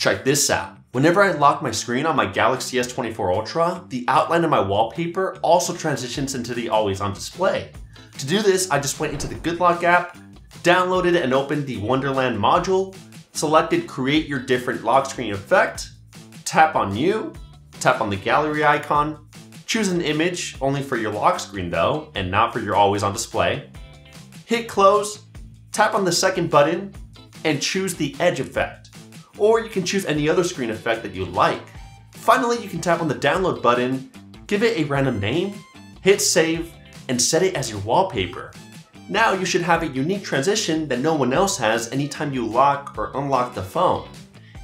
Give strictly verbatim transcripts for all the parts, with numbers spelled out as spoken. Check this out. Whenever I lock my screen on my Galaxy S twenty-four Ultra, the outline of my wallpaper also transitions into the always-on display. To do this, I just went into the GoodLock app, downloaded and opened the Wonderland module, selected Create Your Different Lock Screen Effect, tap on New, tap on the gallery icon, choose an image, only for your lock screen though, and not for your always-on display, hit Close, tap on the second button, and choose the Edge effect. Or you can choose any other screen effect that you like. Finally, you can tap on the download button, give it a random name, hit save, and set it as your wallpaper. Now you should have a unique transition that no one else has anytime you lock or unlock the phone.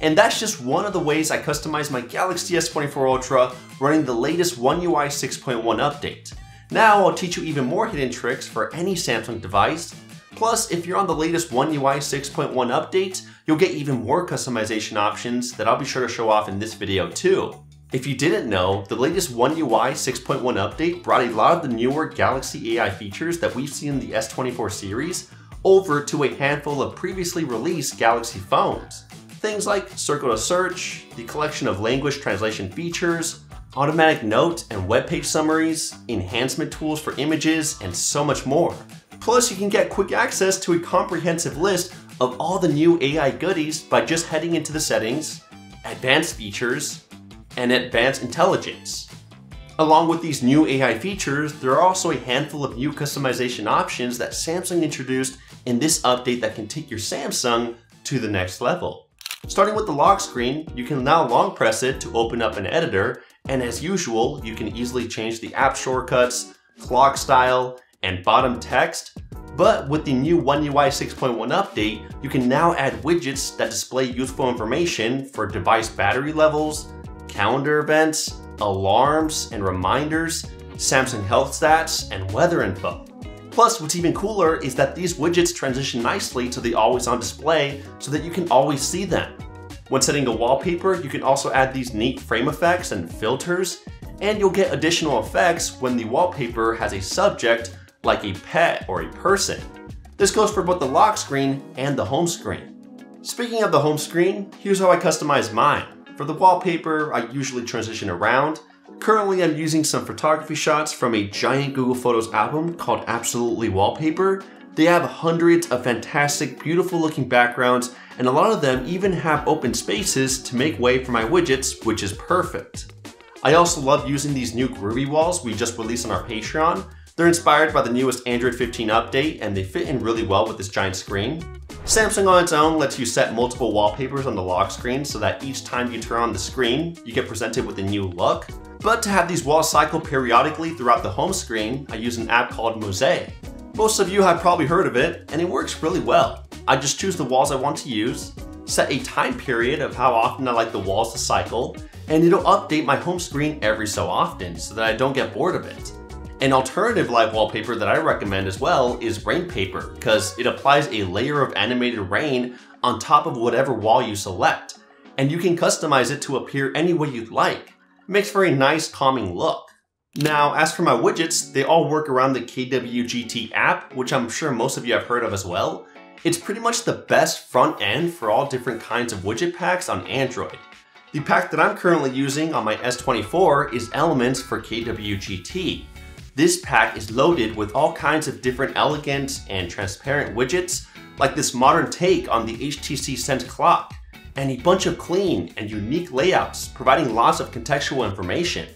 And that's just one of the ways I customize my Galaxy S twenty-four Ultra running the latest One U I six point one update. Now I'll teach you even more hidden tricks for any Samsung device. Plus, if you're on the latest One U I six point one update, you'll get even more customization options that I'll be sure to show off in this video too. If you didn't know, the latest One U I six point one update brought a lot of the newer Galaxy A I features that we've seen in the S twenty-four series over to a handful of previously released Galaxy phones. Things like Circle to Search, the collection of language translation features, automatic note and web page summaries, enhancement tools for images, and so much more. Plus, you can get quick access to a comprehensive list of all the new A I goodies by just heading into the settings, advanced features, and advanced intelligence. Along with these new A I features, there are also a handful of new customization options that Samsung introduced in this update that can take your Samsung to the next level. Starting with the lock screen, you can now long press it to open up an editor, and as usual, you can easily change the app shortcuts, clock style, and bottom text, but with the new One U I six point one update, you can now add widgets that display useful information for device battery levels, calendar events, alarms and reminders, Samsung health stats, and weather info. Plus, what's even cooler is that these widgets transition nicely to the always-on display so that you can always see them. When setting a wallpaper, you can also add these neat frame effects and filters, and you'll get additional effects when the wallpaper has a subject like a pet or a person. This goes for both the lock screen and the home screen. Speaking of the home screen, here's how I customize mine. For the wallpaper, I usually transition around. Currently, I'm using some photography shots from a giant Google Photos album called Absolutely Wallpaper. They have hundreds of fantastic, beautiful looking backgrounds, and a lot of them even have open spaces to make way for my widgets, which is perfect. I also love using these new groovy walls we just released on our Patreon. They're inspired by the newest Android fifteen update, and they fit in really well with this giant screen. Samsung on its own lets you set multiple wallpapers on the lock screen so that each time you turn on the screen, you get presented with a new look. But to have these walls cycle periodically throughout the home screen, I use an app called Muzei. Most of you have probably heard of it, and it works really well. I just choose the walls I want to use, set a time period of how often I like the walls to cycle, and it'll update my home screen every so often so that I don't get bored of it. An alternative live wallpaper that I recommend as well is Rain Paper, because it applies a layer of animated rain on top of whatever wall you select, and you can customize it to appear any way you'd like. It makes for a nice calming look. Now, as for my widgets, they all work around the K W G T app, which I'm sure most of you have heard of as well. It's pretty much the best front end for all different kinds of widget packs on Android. The pack that I'm currently using on my S twenty-four is Elements for K W G T. This pack is loaded with all kinds of different elegant and transparent widgets, like this modern take on the H T C Sense clock, and a bunch of clean and unique layouts providing lots of contextual information.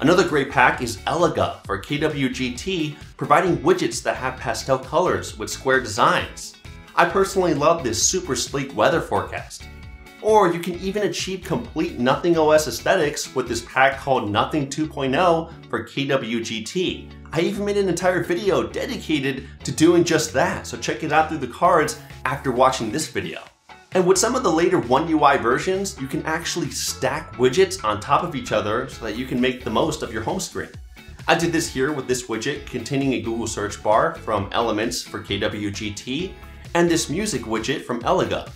Another great pack is Elega for K W G T, providing widgets that have pastel colors with square designs. I personally love this super sleek weather forecast. Or you can even achieve complete Nothing O S aesthetics with this pack called Nothing two point oh for K W G T. I even made an entire video dedicated to doing just that, so check it out through the cards after watching this video. And with some of the later One U I versions, you can actually stack widgets on top of each other so that you can make the most of your home screen. I did this here with this widget containing a Google search bar from Elements for K W G T and this music widget from Elega.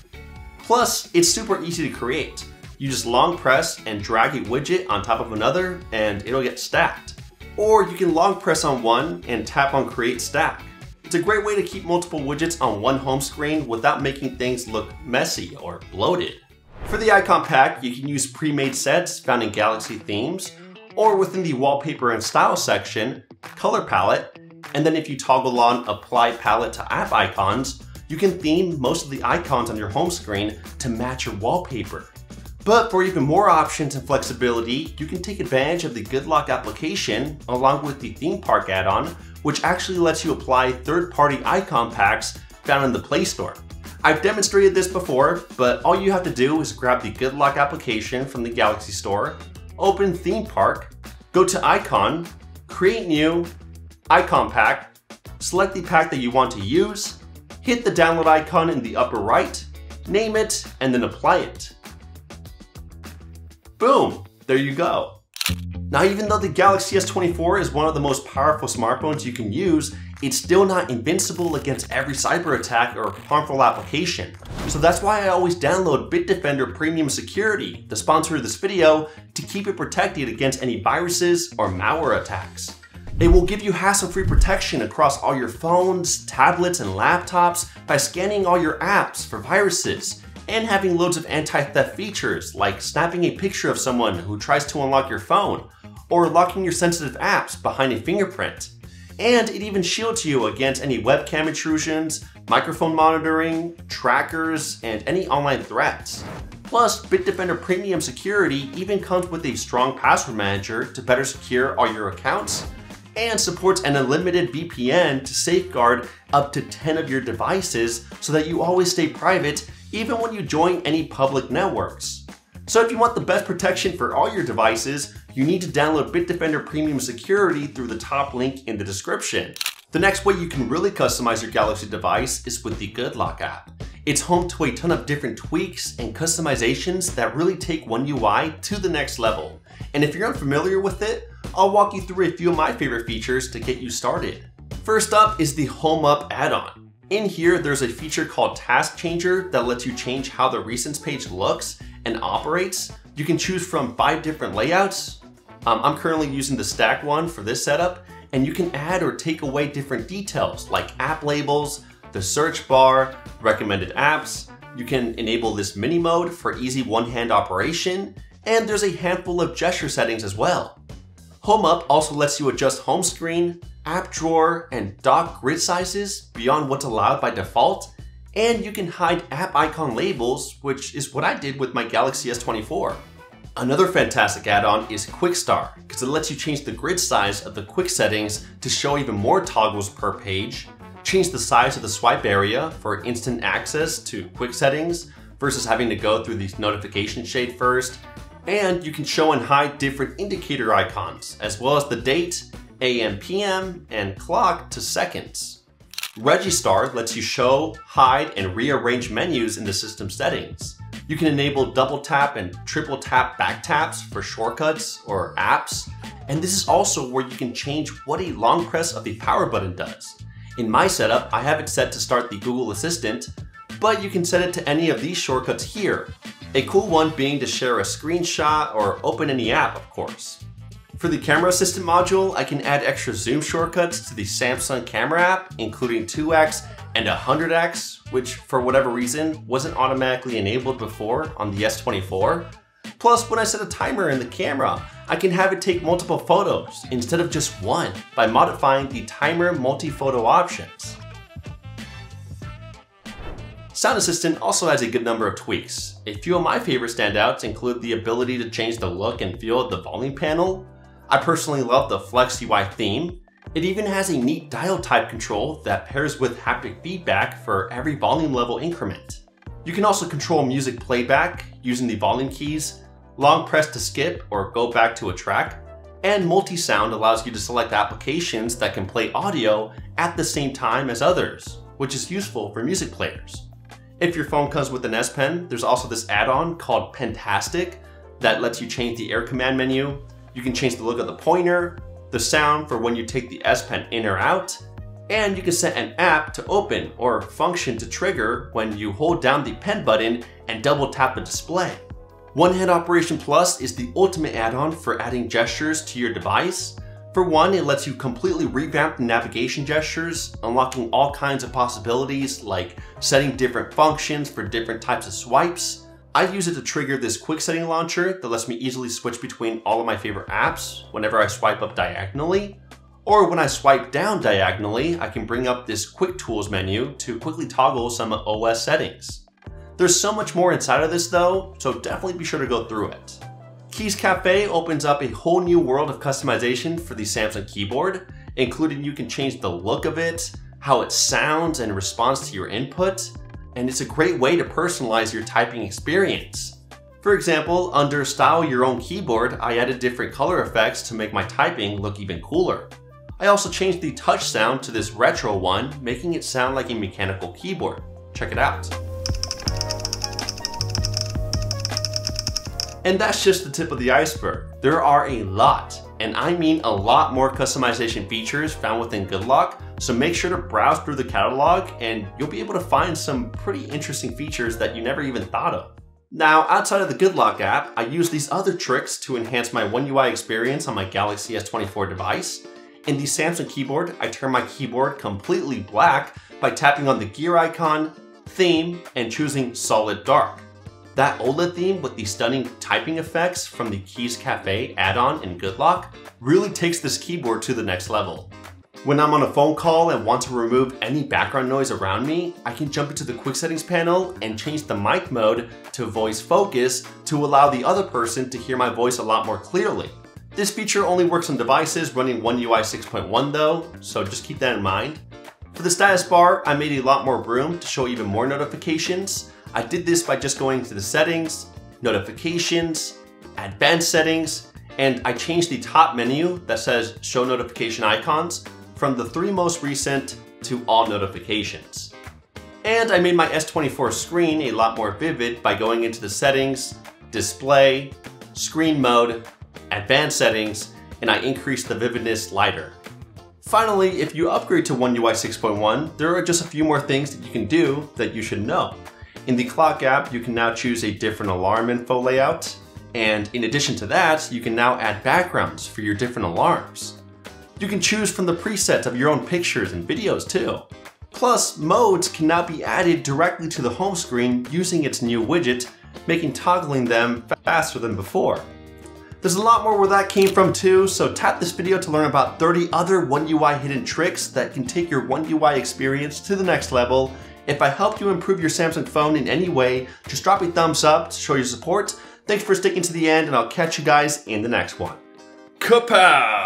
Plus, it's super easy to create. You just long press and drag a widget on top of another and it'll get stacked. Or you can long press on one and tap on Create Stack. It's a great way to keep multiple widgets on one home screen without making things look messy or bloated. For the icon pack, you can use pre-made sets found in Galaxy Themes, or within the Wallpaper and Style section, Color Palette, and then if you toggle on Apply Palette to App Icons, you can theme most of the icons on your home screen to match your wallpaper. But for even more options and flexibility, you can take advantage of the GoodLock application along with the Theme Park add-on, which actually lets you apply third-party icon packs found in the Play Store. I've demonstrated this before, but all you have to do is grab the GoodLock application from the Galaxy Store, open Theme Park, go to Icon, create new, Icon Pack, select the pack that you want to use, hit the download icon in the upper right, name it, and then apply it. Boom, there you go. Now, even though the Galaxy S twenty-four is one of the most powerful smartphones you can use, it's still not invincible against every cyber attack or harmful application. So that's why I always download Bitdefender Premium Security, the sponsor of this video, to keep it protected against any viruses or malware attacks. It will give you hassle-free protection across all your phones, tablets, and laptops by scanning all your apps for viruses and having loads of anti-theft features like snapping a picture of someone who tries to unlock your phone or locking your sensitive apps behind a fingerprint. And it even shields you against any webcam intrusions, microphone monitoring, trackers, and any online threats. Plus, Bitdefender Premium Security even comes with a strong password manager to better secure all your accounts, and supports an unlimited V P N to safeguard up to ten of your devices so that you always stay private even when you join any public networks. So if you want the best protection for all your devices, you need to download Bitdefender Premium Security through the top link in the description. The next way you can really customize your Galaxy device is with the GoodLock app. It's home to a ton of different tweaks and customizations that really take One U I to the next level. And if you're unfamiliar with it, I'll walk you through a few of my favorite features to get you started. First up is the HomeUp add-on. In here, there's a feature called Task Changer that lets you change how the Recents page looks and operates. You can choose from five different layouts. Um, I'm currently using the stack one for this setup, and you can add or take away different details like app labels, the search bar, recommended apps. You can enable this mini mode for easy one-hand operation, and there's a handful of gesture settings as well. HomeUp also lets you adjust home screen, app drawer, and dock grid sizes beyond what's allowed by default, and you can hide app icon labels, which is what I did with my Galaxy S twenty-four. Another fantastic add-on is QuickStar, because it lets you change the grid size of the quick settings to show even more toggles per page, change the size of the swipe area for instant access to quick settings versus having to go through the notification shade first, and you can show and hide different indicator icons, as well as the date, A M P M, and clock to seconds. Registar lets you show, hide, and rearrange menus in the system settings. You can enable double tap and triple tap back taps for shortcuts or apps, and this is also where you can change what a long press of the power button does. In my setup, I have it set to start the Google Assistant, but you can set it to any of these shortcuts here, a cool one being to share a screenshot or open any app, of course. For the camera assistant module, I can add extra zoom shortcuts to the Samsung camera app, including two X and one hundred X, which for whatever reason wasn't automatically enabled before on the S twenty-four. Plus, when I set a timer in the camera, I can have it take multiple photos instead of just one by modifying the timer multi-photo options. Sound Assistant also has a good number of tweaks. A few of my favorite standouts include the ability to change the look and feel of the volume panel. I personally love the Flex U I theme. It even has a neat dial type control that pairs with haptic feedback for every volume level increment. You can also control music playback using the volume keys, long press to skip or go back to a track, and multi-sound allows you to select applications that can play audio at the same time as others, which is useful for music players. If your phone comes with an S Pen, there's also this add-on called Pentastic that lets you change the Air command menu. You can change the look of the pointer, the sound for when you take the S Pen in or out, and you can set an app to open or function to trigger when you hold down the pen button and double tap the display. One Hand Operation Plus is the ultimate add-on for adding gestures to your device. For one, it lets you completely revamp the navigation gestures, unlocking all kinds of possibilities like setting different functions for different types of swipes, I use it to trigger this quick setting launcher that lets me easily switch between all of my favorite apps whenever I swipe up diagonally, or when I swipe down diagonally, I can bring up this quick tools menu to quickly toggle some O S settings. There's so much more inside of this though, so definitely be sure to go through it. Keys Cafe opens up a whole new world of customization for the Samsung keyboard, including you can change the look of it, how it sounds in response to your input, and it's a great way to personalize your typing experience. For example, under Style Your Own Keyboard, I added different color effects to make my typing look even cooler. I also changed the touch sound to this retro one, making it sound like a mechanical keyboard. Check it out. And that's just the tip of the iceberg. There are a lot, and I mean a lot more customization features found within GoodLock, so make sure to browse through the catalog and you'll be able to find some pretty interesting features that you never even thought of. Now, outside of the GoodLock app, I use these other tricks to enhance my One U I experience on my Galaxy S twenty-four device. In the Samsung keyboard, I turn my keyboard completely black by tapping on the gear icon, theme, and choosing solid dark. That OLED theme with the stunning typing effects from the Keys Cafe add-on in GoodLock really takes this keyboard to the next level. When I'm on a phone call and want to remove any background noise around me, I can jump into the quick settings panel and change the mic mode to voice focus to allow the other person to hear my voice a lot more clearly. This feature only works on devices running One U I six point one though, so just keep that in mind. For the status bar, I made a lot more room to show even more notifications. I did this by just going to the settings, notifications, advanced settings, and I changed the top menu that says show notification icons from the three most recent to all notifications. And I made my S twenty-four screen a lot more vivid by going into the settings, display, screen mode, advanced settings, and I increased the vividness lighter. Finally, if you upgrade to One U I six point one, there are just a few more things that you can do that you should know. In the clock app, you can now choose a different alarm info layout, and in addition to that, you can now add backgrounds for your different alarms. You can choose from the presets of your own pictures and videos too. Plus, modes can now be added directly to the home screen using its new widget, making toggling them faster than before. There's a lot more where that came from too, so tap this video to learn about thirty other One U I hidden tricks that can take your One U I experience to the next level. If I helped you improve your Samsung phone in any way, just drop a thumbs up to show your support. Thanks for sticking to the end, and I'll catch you guys in the next one. Kapow!